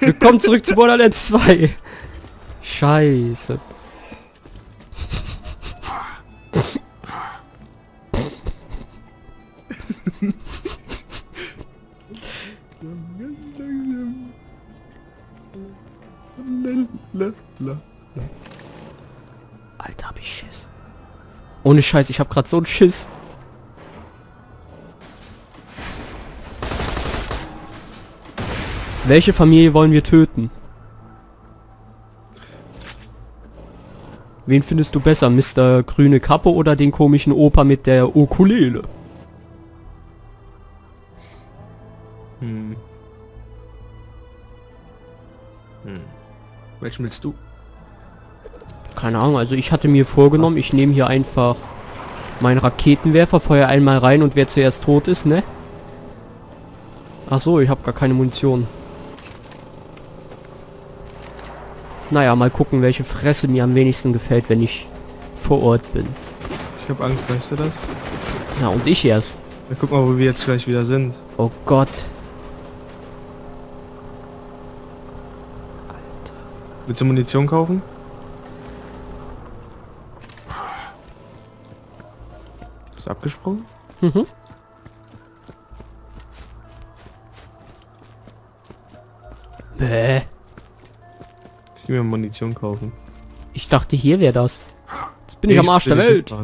Willkommen zurück zu Borderlands 2. Scheiße. Alter, hab ich Schiss. Ohne Scheiß, ich hab grad so einen Schiss. Welche Familie wollen wir töten? Wen findest du besser, Mr. Grüne Kappe oder den komischen Opa mit der Ukulele? Welchen willst du? Keine Ahnung, also ich hatte mir vorgenommen, ich nehme hier einfach meinen Raketenwerfer, feuer einmal rein und wer zuerst tot ist, ne? Ach so, ich habe gar keine Munition. Naja, mal gucken, welche Fresse mir am wenigsten gefällt, wenn ich vor Ort bin. Ich habe Angst, weißt du das? Na, und ich erst. Ja, guck mal, wo wir jetzt gleich wieder sind. Oh Gott. Alter. Willst du Munition kaufen? Bist du abgesprungen? Mhm. Bäh. Ich will mir Munition kaufen. Ich dachte, hier wäre das. Jetzt bin ich am Arsch der Welt. Was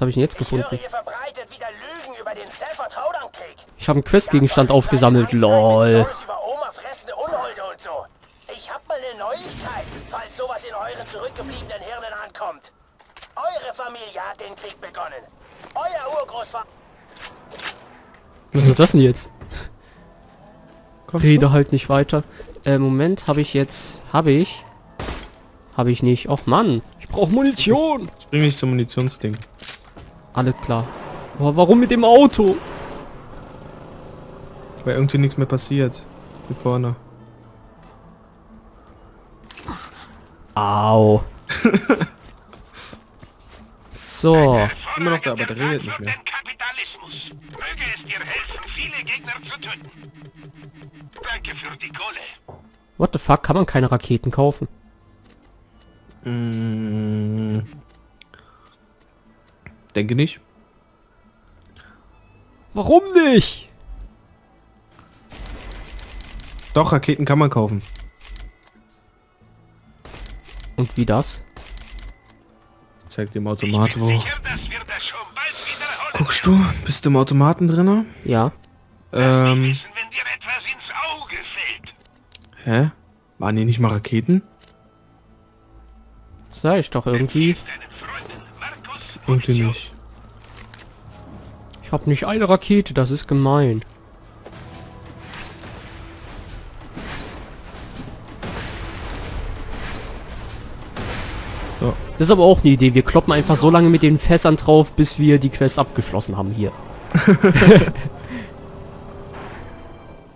habe ich denn jetzt gefunden? Ich habe einen Questgegenstand aufgesammelt. LOL. Ich habe mal eine Neuigkeit, falls sowas in euren zurückgebliebenen Hirnen ankommt. Eure Familie hat den Krieg begonnen. Euer Urgroßvater. Was ist das denn jetzt? Rede halt nicht weiter. Moment, habe ich jetzt... Habe ich nicht. Och Mann, ich brauche Munition. Jetzt bringe ich zum Munitionsding. Alles klar. Boah, warum mit dem Auto? Weil irgendwie nichts mehr passiert. Hier vorne. Au. So. Ist immer noch da, aber der redet nicht mehr. Möge es dir helfen, viele Gegner zu töten. Danke für die Kohle. What the fuck? Kann man keine Raketen kaufen? Denke nicht. Warum nicht? Doch, Raketen kann man kaufen. Und wie das? Zeig dem Automat wo. Guckst du? Bist du im Automaten drin? Ja. Wissen, wenn dir etwas ins Auge fällt. Hä? Waren die nicht mal Raketen? Sei ich doch irgendwie. Irgendwie nicht. Ich hab nicht eine Rakete, das ist gemein. Das ist aber auch eine Idee. Wir kloppen einfach so lange mit den Fässern drauf, bis wir die Quest abgeschlossen haben hier.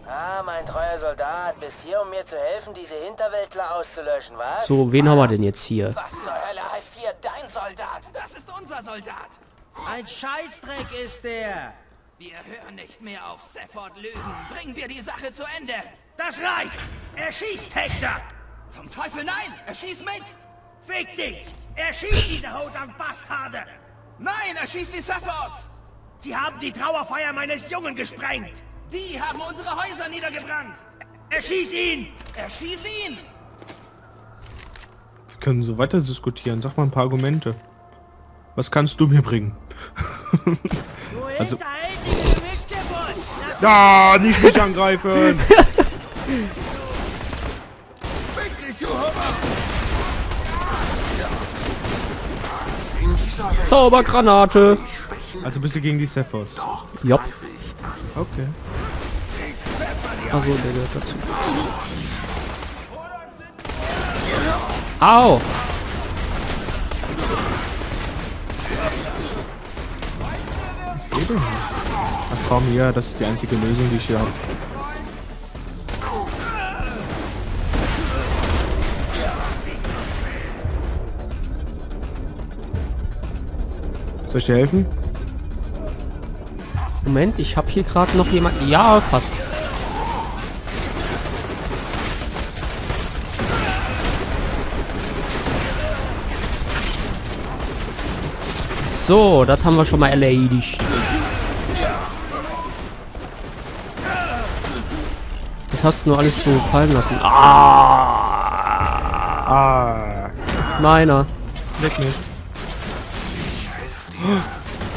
Ah, mein treuer Soldat, bist hier, um mir zu helfen, diese Hinterwäldler auszulöschen, was? So, wen haben wir denn jetzt hier? Was zur Hölle heißt hier dein Soldat? Das ist unser Soldat. Ein Scheißdreck ist der. Wir hören nicht mehr auf Sefford Lügen. Bringen wir die Sache zu Ende. Das reicht. Erschießt Hector. Zum Teufel nein. Erschieß mich. Fick dich! Erschieß diese Haut am Bastarde! Nein, erschieß die Seffords! Sie haben die Trauerfeier meines Jungen gesprengt! Die haben unsere Häuser niedergebrannt! Erschieß ihn! Erschieß ihn! Wir können so weiter diskutieren. Sag mal ein paar Argumente. Was kannst du mir bringen? Also... Da, nicht mich angreifen! Zaubergranate! Also bist du gegen die Seffords? Ja. Okay. Also der gehört dazu. Au! Ach komm, ja, das ist die einzige Lösung, die ich hier habe. Soll ich dir helfen? Moment, ich habe hier gerade noch jemand... Ja, passt. So, das haben wir schon mal erledigt. Das hast du nur alles so fallen lassen. Meiner. Weg mit.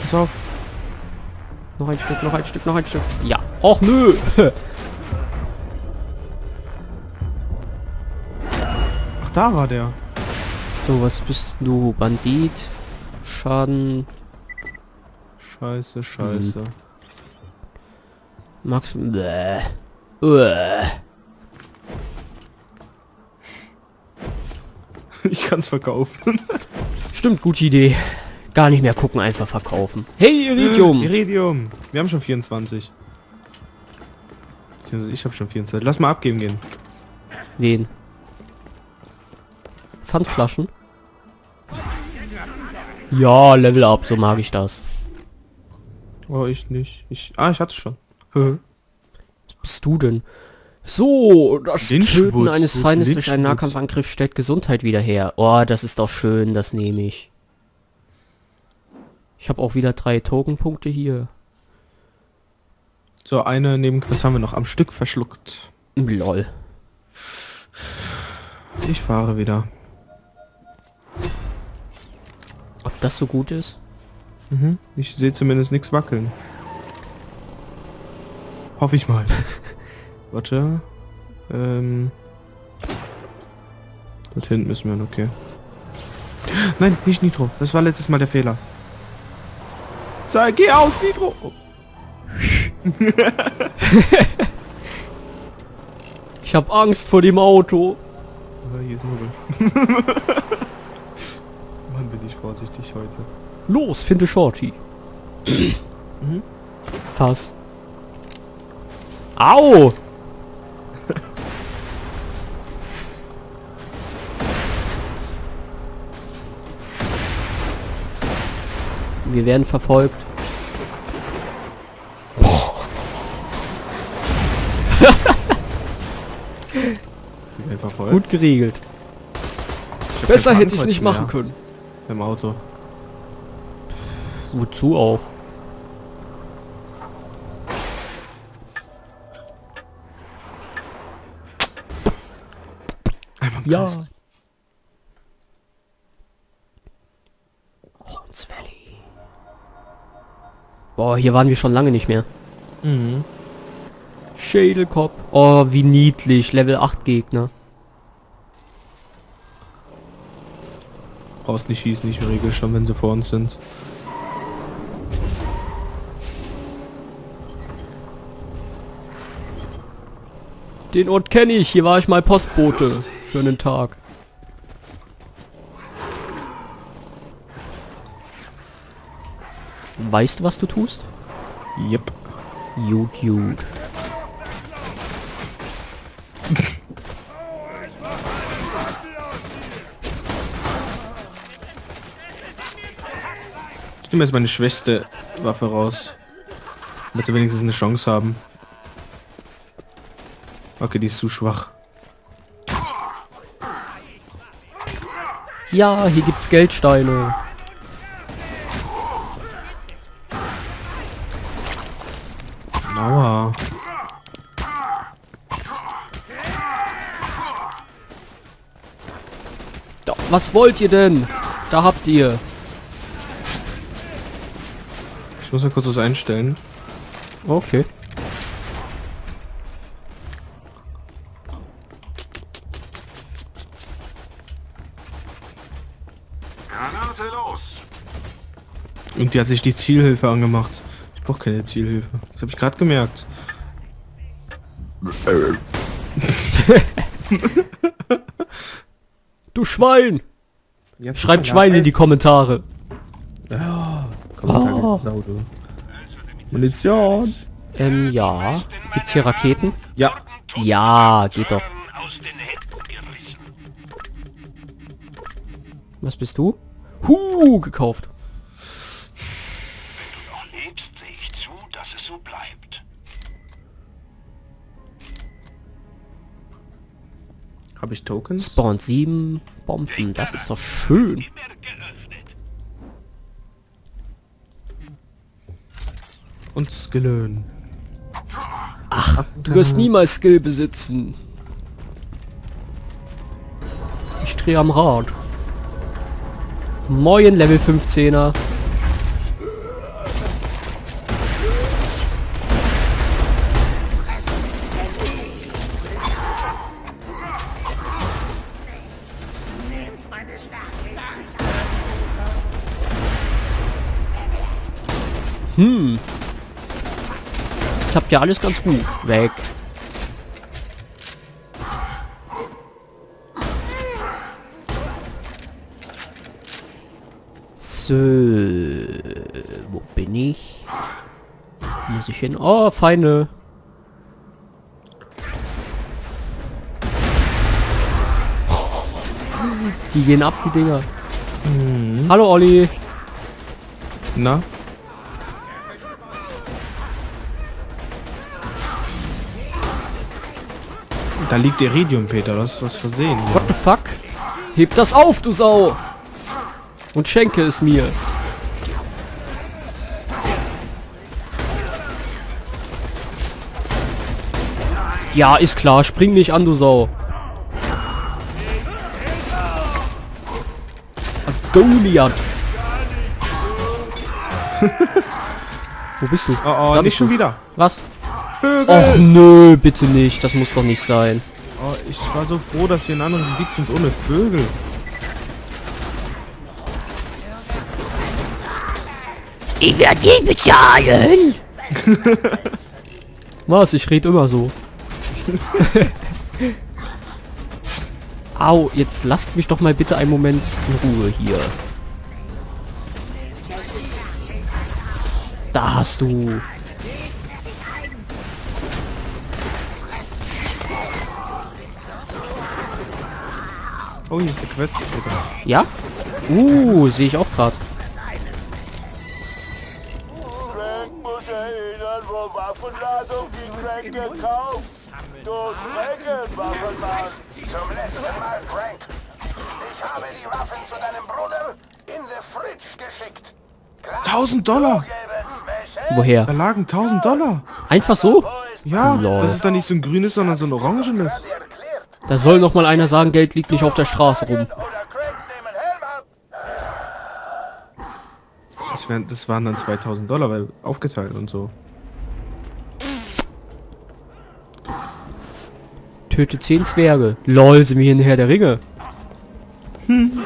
Pass auf. Noch ein Stück, noch ein Stück, noch ein Stück. Ja. Och nö. Ach, da war der. So, was bist du? Bandit? Schaden. Scheiße, scheiße. Max. Bäh. Ich kann's verkaufen. Stimmt, gute Idee. Gar nicht mehr gucken, einfach verkaufen. Hey, Iridium! Iridium! Wir haben schon 24. Beziehungsweise ich habe schon 24. Lass mal abgeben gehen. Wen? Pfandflaschen? Ja, Level Up, so mag ich das. Oh, ich nicht. Ich hatte schon. Was bist du denn? So, das Töten eines Feindes durch einen Nahkampfangriff stellt Gesundheit wieder her. Oh, das ist doch schön, das nehme ich. Ich habe auch wieder 3 Tokenpunkte hier. So, eine Nebenquest haben wir noch am Stück verschluckt. Lol. Ich fahre wieder. Ob das so gut ist? Mhm. Ich sehe zumindest nichts wackeln. Hoffe ich mal. Warte. Dort hinten müssen wir hin, okay. Nein, nicht Nitro. Das war letztes Mal der Fehler. Sei, geh aus, Nitro! Oh. Ich hab Angst vor dem Auto. Hier ist Nubbel. Mann, bin ich vorsichtig heute. Los, finde Shorty. Mhm. Fass. Au! Wir werden verfolgt. Gut geregelt. Besser hätte ich es nicht machen können. Im Auto. Wozu auch? Einmal ja. Boah, hier waren wir schon lange nicht mehr. Mhm. Schädelkopf. Oh, wie niedlich. Level 8 Gegner. Brauchst nicht schießen, ich regel schon, wenn sie vor uns sind. Den Ort kenne ich. Hier war ich mal Postbote für einen Tag. Weißt du, was du tust? Yep. Gut. Ich nehme jetzt meine schwächste Waffe raus. Damit sie wenigstens eine Chance haben. Okay, die ist zu schwach. Ja, hier gibt's Geldsteine. Aua. Doch, was wollt ihr denn? Da habt ihr. Ich muss ja kurz was einstellen. Okay. Granate los. Und die hat sich die Zielhilfe angemacht. Ich brauche keine Zielhilfe. Das habe ich gerade gemerkt. Du Schwein! Ja, schreibt Schwein in die Kommentare. Ja, Kommentare Sau, du. Munition. Ja. Gibt's hier Raketen? Ja. Ja, geht doch. Was bist du? Gekauft. Habe ich Tokens? Spawn 7 Bomben, das ist doch schön. Und Skillen. Ach, du wirst niemals Skill besitzen. Ich drehe am Rad. Moin, Level 15er. Hm. Das klappt ja alles ganz gut. Weg. So. Wo bin ich? Wo muss ich hin? Oh, Feinde. Die gehen ab, die Dinger. Hm. Hallo, Olli. Na? Da liegt Iridium, Peter, das ist was versehen. What the fuck? Heb das auf, du Sau! Und schenke es mir. Ja, ist klar, spring nicht an, du Sau. Goliath. Wo bist du? Oh, oh, nicht schon wieder. Was? Och nö, bitte nicht. Das muss doch nicht sein. Oh, ich war so froh, dass wir in anderen Gebiet sind ohne Vögel. Ich werde dich bezahlen. Was? Ich rede immer so. Au, jetzt lasst mich doch mal bitte einen Moment in Ruhe hier. Da hast du... Oh, hier ist die Quest. Ja? Sehe ich auch gerade. Frank muss erinnern, wo Waffenladung die Frank gekauft. Durch Franken, Waffenmann. Zum letzten Mal, Frank. Ich habe die Waffen zu deinem Bruder in the Fridge geschickt. $1000! Woher? Da lagen $1000. Einfach so? Ja, Lord. Das ist dann nicht so ein grünes, sondern so ein orangenes. Da soll noch mal einer sagen, Geld liegt nicht auf der Straße rum. Das waren dann $2000, weil aufgeteilt und so. Töte 10 Zwerge. Lol, sind wir hier in Herr der Ringe. Hm.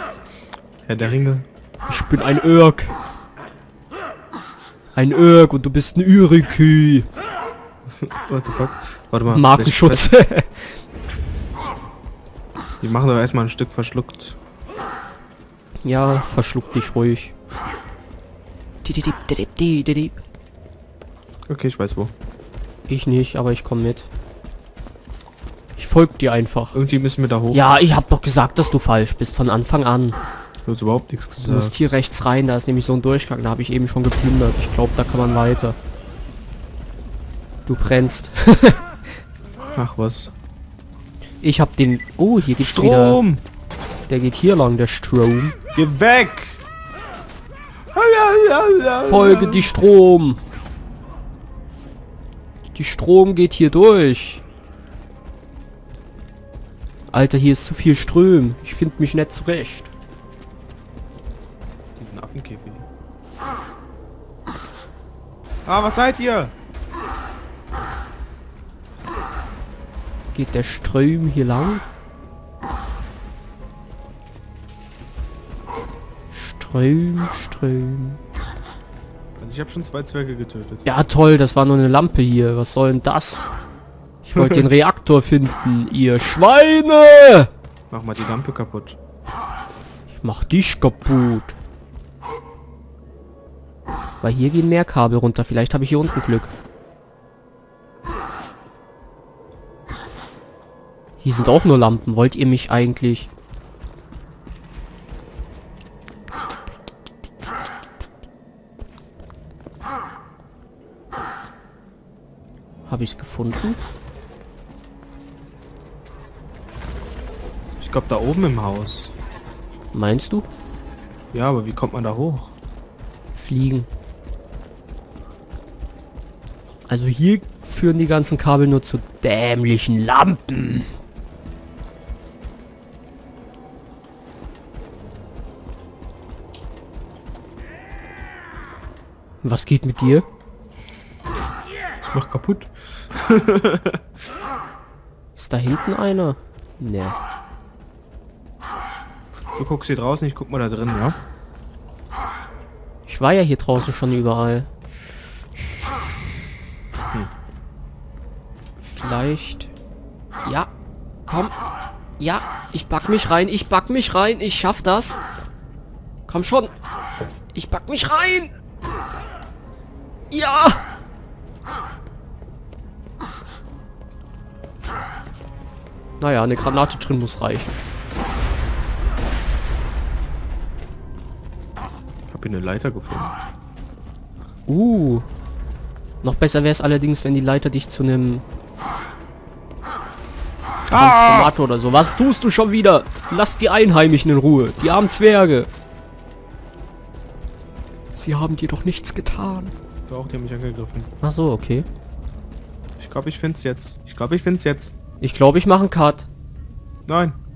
Herr der Ringe. Ich bin ein Irk. Ein Irk und du bist ein Üriki. What the fuck? Warte mal. Markenschutz. Die machen doch erstmal ein Stück verschluckt. Ja, verschluck dich ruhig. Okay, ich weiß wo. Ich nicht, aber ich komme mit. Ich folge dir einfach. Irgendwie müssen wir da hoch. Ja, ich hab doch gesagt, dass du falsch bist von Anfang an. Du hast überhaupt nichts gesagt. Du musst hier rechts rein, da ist nämlich so ein Durchgang. Da habe ich eben schon geplündert. Ich glaube, da kann man weiter. Du brennst. Ach was. Ich hab den... Oh, hier geht's Strom. Wieder... Der geht hier lang, der Strom. Geh weg! Folge die Strom! Die Strom geht hier durch. Alter, hier ist zu viel Ström. Ich finde mich nicht zurecht. Diesen Affenkäfer. Ah, was seid ihr? Geht der Ström hier lang? Ström. Also ich habe schon 2 Zwerge getötet. Ja toll, das war nur eine Lampe hier. Was soll denn das? Ich wollte den Reaktor finden, ihr Schweine! Mach mal die Lampe kaputt. Ich mach dich kaputt. Weil hier gehen mehr Kabel runter. Vielleicht habe ich hier unten Glück. Hier sind auch nur Lampen. Wollt ihr mich eigentlich? Habe ich es gefunden? Ich glaube da oben im Haus. Meinst du? Ja, aber wie kommt man da hoch? Fliegen. Also hier führen die ganzen Kabel nur zu dämlichen Lampen. Was geht mit dir? Ich mach kaputt. Ist da hinten einer? Nee. Du guckst hier draußen, ich guck mal da drin, ja? Ich war ja hier draußen schon überall. Hm. Vielleicht... Ja, komm. Ja, ich pack mich rein, ich pack mich rein, ich schaff das. Komm schon. Ich pack mich rein. Ja! Naja, eine Granate drin muss reichen. Ich habe hier eine Leiter gefunden. Noch besser wäre es allerdings, wenn die Leiter dich zu einem Transformator oder so. Was tust du schon wieder? Lass die Einheimischen in Ruhe. Die armen Zwerge. Sie haben dir doch nichts getan. Doch, die haben mich angegriffen. Ach so, okay. Ich glaube, ich find's jetzt. Ich glaube, ich mache einen Cut. Nein.